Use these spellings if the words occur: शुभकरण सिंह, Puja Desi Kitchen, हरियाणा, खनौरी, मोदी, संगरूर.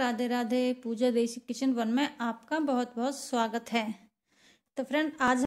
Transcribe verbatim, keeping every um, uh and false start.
राधे राधे। पूजा देसी kitchen one में आपका बहुत बहुत स्वागत है। तो फ्रेंड आज